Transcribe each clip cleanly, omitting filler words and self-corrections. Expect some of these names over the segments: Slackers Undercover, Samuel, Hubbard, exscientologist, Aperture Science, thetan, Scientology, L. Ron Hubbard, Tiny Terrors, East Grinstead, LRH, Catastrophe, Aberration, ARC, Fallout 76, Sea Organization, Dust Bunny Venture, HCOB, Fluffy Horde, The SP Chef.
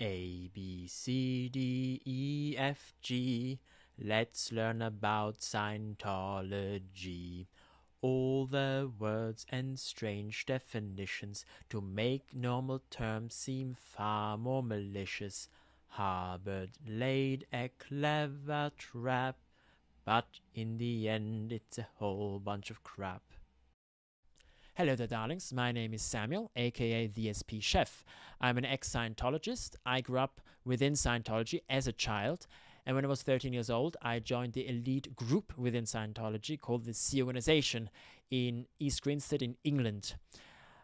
A, B, C, D, E, F, G. Let's learn about Scientology. All the words and strange definitions to make normal terms seem far more malicious. Hubbard laid a clever trap, but in the end it's a whole bunch of crap. Hello there darlings, my name is Samuel, aka the SP Chef. I'm an ex-Scientologist. I grew up within Scientology as a child, and when I was 13 years old, I joined the elite group within Scientology called the Sea Organization in East Grinstead in England.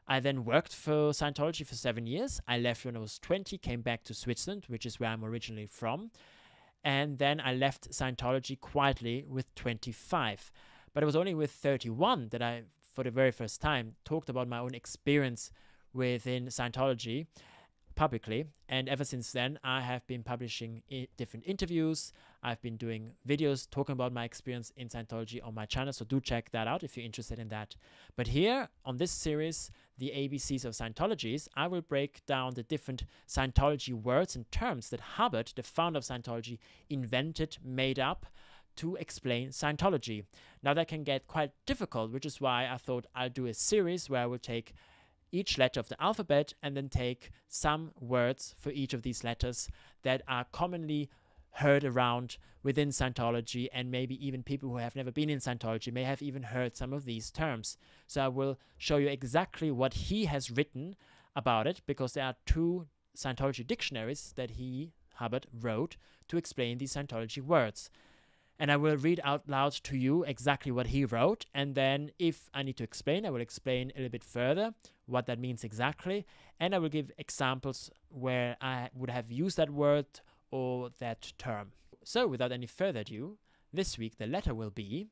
I then worked for Scientology for 7 years. I left when I was 20, came back to Switzerland, which is where I'm originally from, and then I left Scientology quietly with 25. But it was only with 31 that I, for the very first time, talked about my own experience within Scientology publicly. And ever since then, I have been publishing different interviews. I've been doing videos talking about my experience in Scientology on my channel. So do check that out if you're interested in that. But here on this series, the ABCs of Scientology, I will break down the different Scientology words and terms that Hubbard, the founder of Scientology, invented, made up, to explain Scientology. Now that can get quite difficult, which is why I thought I'll do a series where I will take each letter of the alphabet and then take some words for each of these letters that are commonly heard around within Scientology, and maybe even people who have never been in Scientology may have even heard some of these terms. So I will show you exactly what he has written about it, because there are two Scientology dictionaries that he, Hubbard, wrote to explain these Scientology words. And I will read out loud to you exactly what he wrote, and then if I need to explain, I will explain a little bit further what that means exactly, and I will give examples where I would have used that word or that term. So without any further ado, this week the letter will be...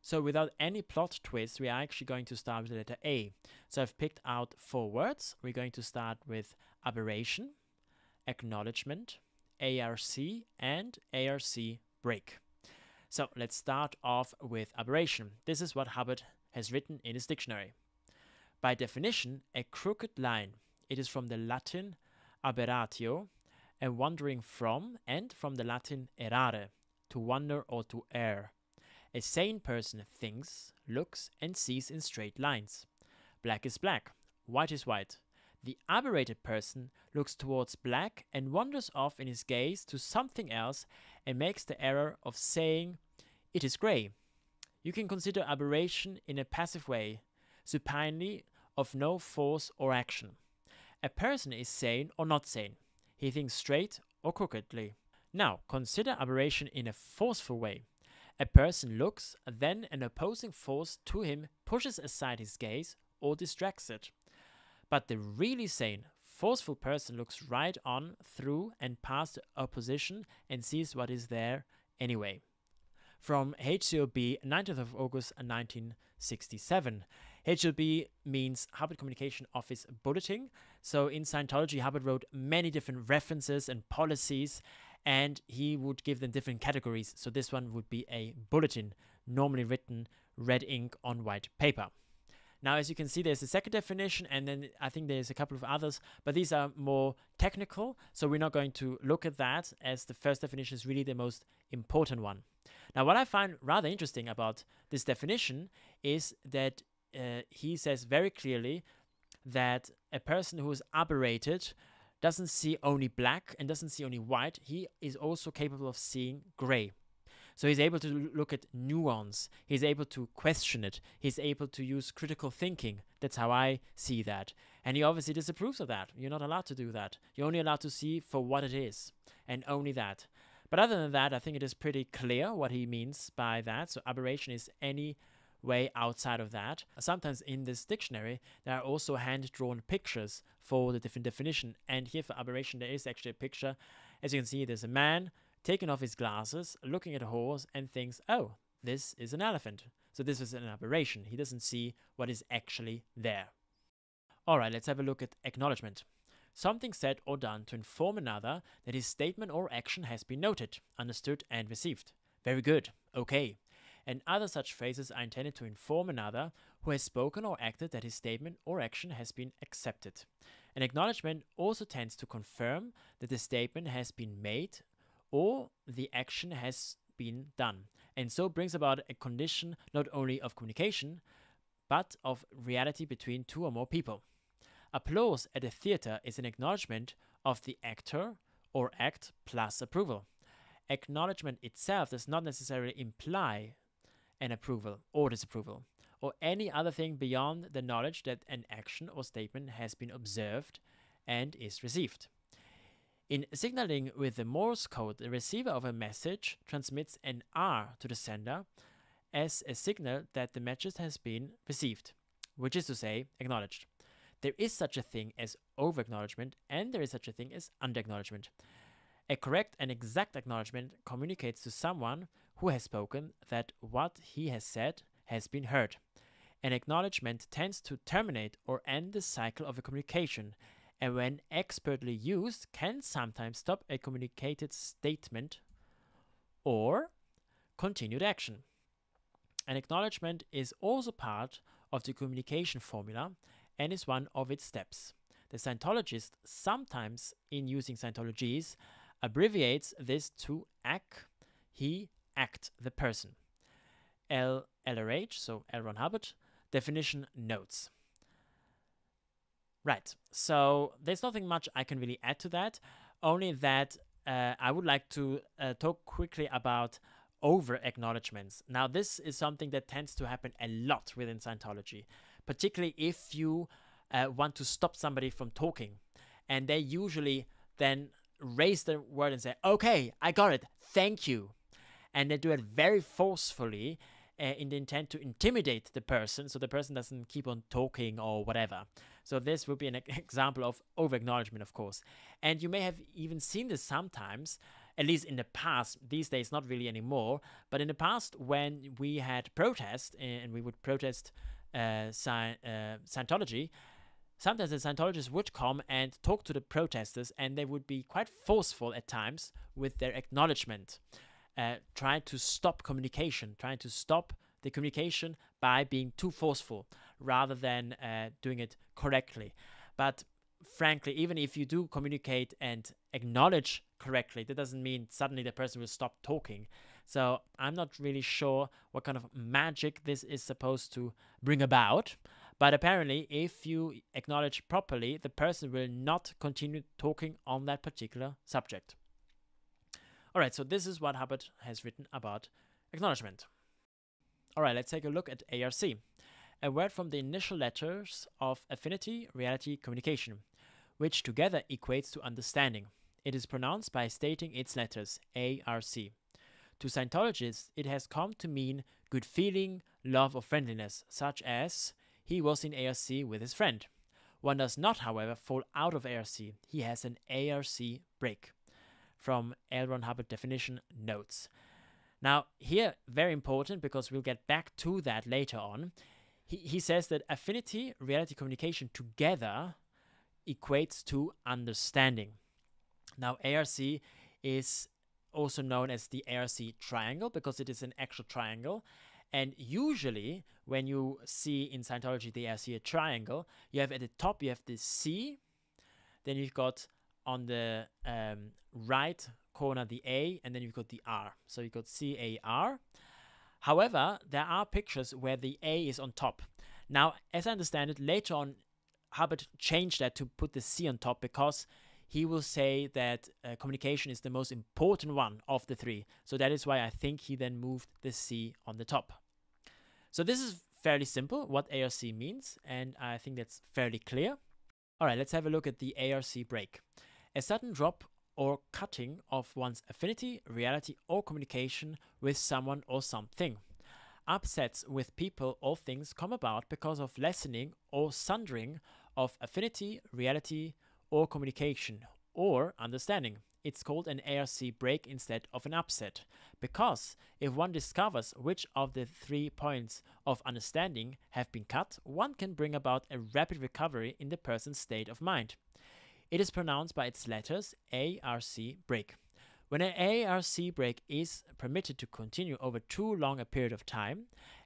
So without any plot twist, we are actually going to start with the letter A. So I've picked out 4 words. We're going to start with aberration, acknowledgement, ARC, and ARC break. So let's start off with aberration. This is what Hubbard has written in his dictionary. By definition, a crooked line. It is from the Latin aberratio, a wandering from, and from the Latin errare, to wander or to err. A sane person thinks, looks, and sees in straight lines. Black is black, white is white. The aberrated person looks towards black and wanders off in his gaze to something else and makes the error of saying, it is grey. You can consider aberration in a passive way, supinely, of no force or action. A person is sane or not sane. He thinks straight or crookedly. Now, consider aberration in a forceful way. A person looks, then an opposing force to him pushes aside his gaze or distracts it. But the really sane, forceful person looks right on through and past the opposition and sees what is there anyway. From HCOB, 19th of August 1967. HCOB means Hubbard Communication Office Bulletin. So in Scientology, Hubbard wrote many different references and policies, and he would give them different categories. So this one would be a bulletin, normally written red ink on white paper. Now, as you can see, there's a second definition, and then I think there's a couple of others, but these are more technical, so we're not going to look at that, as the first definition is really the most important one. Now, what I find rather interesting about this definition is that he says very clearly that a person who is aberrated doesn't see only black and doesn't see only white. He is also capable of seeing grey. So he's able to look at nuance, he's able to question it, he's able to use critical thinking. That's how I see that. And he obviously disapproves of that. You're not allowed to do that. You're only allowed to see for what it is, and only that. But other than that, I think it is pretty clear what he means by that. So aberration is any way outside of that. Sometimes in this dictionary, there are also hand-drawn pictures for the different definition. And here for aberration, there is actually a picture. As you can see, there's a man taking off his glasses, looking at a horse, and thinks, oh, this is an elephant. So this is an aberration. He doesn't see what is actually there. All right, let's have a look at acknowledgement. Something said or done to inform another that his statement or action has been noted, understood, and received. Very good. Okay. and other such phrases are intended to inform another who has spoken or acted that his statement or action has been accepted. An acknowledgement also tends to confirm that the statement has been made or the action has been done, and so brings about a condition not only of communication, but of reality between two or more people. Applause at a theater is an acknowledgement of the actor or act plus approval. Acknowledgement itself does not necessarily imply an approval or disapproval, or any other thing beyond the knowledge that an action or statement has been observed and is received. In signaling with the Morse code, the receiver of a message transmits an R to the sender as a signal that the message has been received, which is to say, acknowledged. There is such a thing as over-acknowledgement, and there is such a thing as under-acknowledgement. A correct and exact acknowledgement communicates to someone who has spoken that what he has said has been heard. An acknowledgement tends to terminate or end the cycle of a communication, and when expertly used, can sometimes stop a communicated statement or continued action. An acknowledgement is also part of the communication formula and is one of its steps. The Scientologist sometimes, in using Scientologies, abbreviates this to ACK, he, act, the person. LRH, so L. Ron Hubbard, definition notes. Right, so there's nothing much I can really add to that, only that I would like to talk quickly about over-acknowledgements. Now, this is something that tends to happen a lot within Scientology, particularly if you want to stop somebody from talking. And they usually then raise the word and say, okay, I got it, thank you. And they do it very forcefully in the intent to intimidate the person so the person doesn't keep on talking or whatever. So this would be an example of over-acknowledgement, of course. And you may have even seen this sometimes, at least in the past, these days not really anymore, but in the past when we had protests and we would protest Scientology, sometimes the Scientologists would come and talk to the protesters, and they would be quite forceful at times with their acknowledgement, trying to stop communication, trying to stop the communication by being too forceful rather than doing it correctly. But frankly, even if you do communicate and acknowledge correctly, that doesn't mean suddenly the person will stop talking. So I'm not really sure what kind of magic this is supposed to bring about. But apparently, if you acknowledge properly, the person will not continue talking on that particular subject. All right, so this is what Hubbard has written about acknowledgement. All right, let's take a look at ARC. A word from the initial letters of affinity, reality, communication, which together equates to understanding. It is pronounced by stating its letters, ARC. To Scientologists, it has come to mean good feeling, love or friendliness, such as he was in ARC with his friend. One does not, however, fall out of ARC. He has an ARC break. From L. Ron Hubbard definition notes. Now, here, very important, because we'll get back to that later on. He says that affinity, reality, communication together equates to understanding. Now, ARC is also known as the ARC triangle because it is an actual triangle. And usually when you see in Scientology the ARC triangle, you have at the top, you have the C, then you've got on the right corner the A, and then you've got the R. So you've got C-A-R. However, there are pictures where the A is on top. Now, as I understand it, later on, Hubbard changed that to put the C on top because he will say that communication is the most important one of the three. So that is why I think he then moved the C on the top. So this is fairly simple, what ARC means, and I think that's fairly clear. All right, let's have a look at the ARC break. A sudden drop or cutting of one's affinity, reality or communication with someone or something. Upsets with people or things come about because of lessening or sundering of affinity, reality or communication or understanding. It's called an ARC break instead of an upset, because if one discovers which of the 3 points of understanding have been cut, one can bring about a rapid recovery in the person's state of mind. It is pronounced by its letters ARC break, When an ARC break is permitted to continue over too long a period of time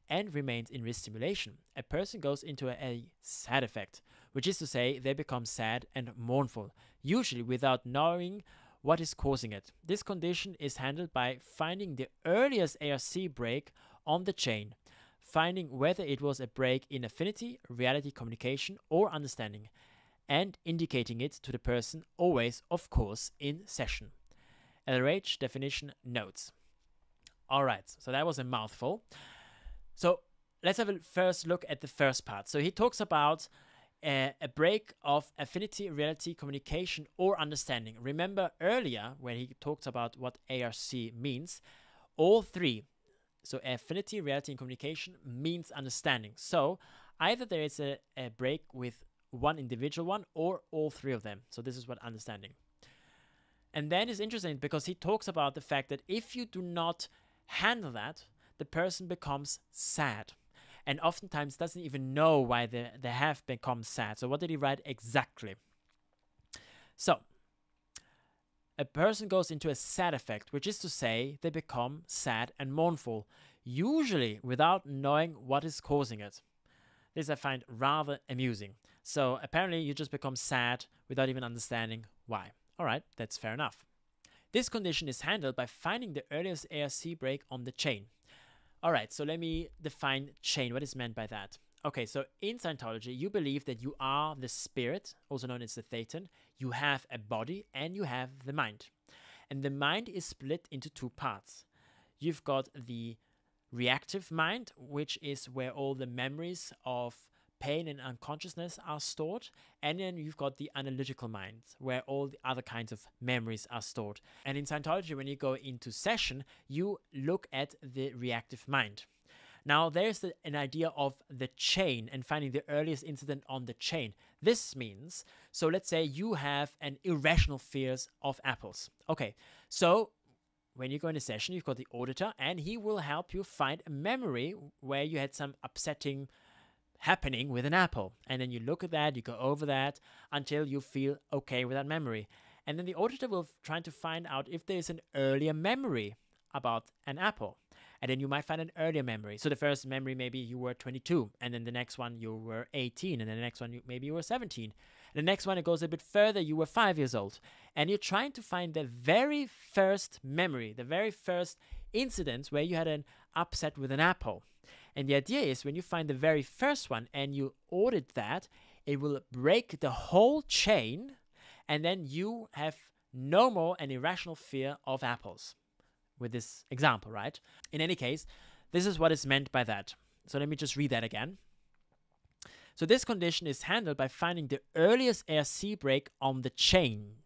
and remains in this simulation, a person goes into a sad effect, which is to say they become sad and mournful, usually without knowing what is causing it. This condition is handled by finding the earliest ARC break on the chain, finding whether it was a break in affinity, reality, communication, or understanding, and indicating it to the person, always, of course, in session. LRH definition notes. All right, so that was a mouthful. So let's have a first look at the first part. So he talks about a break of affinity, reality, communication, or understanding. Remember earlier when he talked about what ARC means, all three. So affinity, reality, and communication means understanding. So either there is a break with one individual one or all three of them. So this is what understanding. And then it's interesting because he talks about the fact that if you do not handle that, the person becomes sad and oftentimes doesn't even know why they have become sad. So what did he write exactly? So a person goes into a sad effect, which is to say they become sad and mournful, usually without knowing what is causing it. This I find rather amusing. So apparently you just become sad without even understanding why. All right, that's fair enough. This condition is handled by finding the earliest ARC break on the chain. All right, so let me define chain, what is meant by that. Okay, so in Scientology, you believe that you are the spirit, also known as the thetan. You have a body and you have the mind. And the mind is split into two parts. You've got the reactive mind, which is where all the memories of pain and unconsciousness are stored. And then you've got the analytical mind, where all the other kinds of memories are stored. And in Scientology, when you go into session, you look at the reactive mind. Now, there's an idea of the chain and finding the earliest incident on the chain. This means, so let's say you have an irrational fears of apples. Okay, so when you go into session, you've got the auditor and he will help you find a memory where you had some upsetting happening with an apple. And then you look at that, you go over that until you feel okay with that memory. And then the auditor will try to find out if there's an earlier memory about an apple. And then you might find an earlier memory. So the first memory, maybe you were 22, and then the next one you were 18, and then the next one, maybe you were 17. And the next one, it goes a bit further, you were 5 years old. And you're trying to find the very first memory, the very first incident where you had an upset with an apple. And the idea is when you find the very first one and you audit that, it will break the whole chain, and then you have no more an irrational fear of apples. With this example, right? In any case, this is what is meant by that. So let me just read that again. So this condition is handled by finding the earliest ARC break on the chain,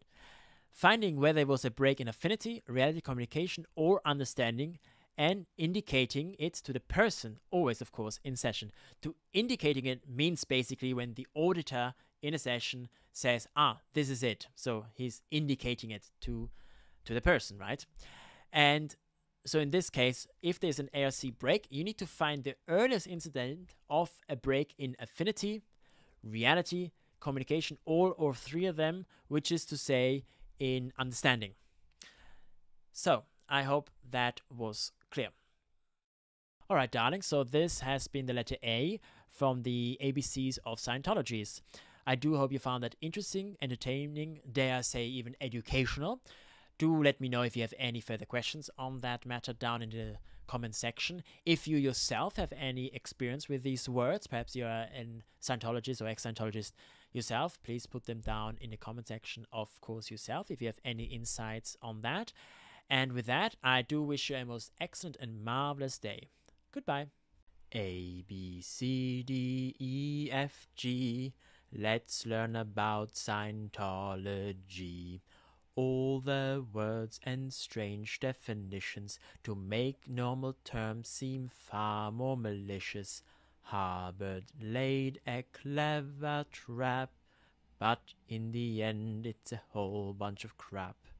finding whether there was a break in affinity, reality, communication, or understanding, and indicating it to the person, always, of course, in session. To indicating it means basically when the auditor in a session says, ah, this is it. So he's indicating it to the person, right? And so in this case, if there's an ARC break, you need to find the earliest incident of a break in affinity, reality, communication, all or three of them, which is to say in understanding. So I hope that was clear. All right, darling. So this has been the letter A from the ABCs of Scientologies. I do hope you found that interesting, entertaining, dare I say even educational. Do let me know if you have any further questions on that matter down in the comment section. If you yourself have any experience with these words, perhaps you are a Scientologist or ex-Scientologist yourself, please put them down in the comment section, of course, yourself, if you have any insights on that. And with that, I do wish you a most excellent and marvelous day. Goodbye. A, B, C, D, E, F, G. Let's learn about Scientology. All the words and strange definitions to make normal terms seem far more malicious. Hubbard laid a clever trap, but in the end it's a whole bunch of crap.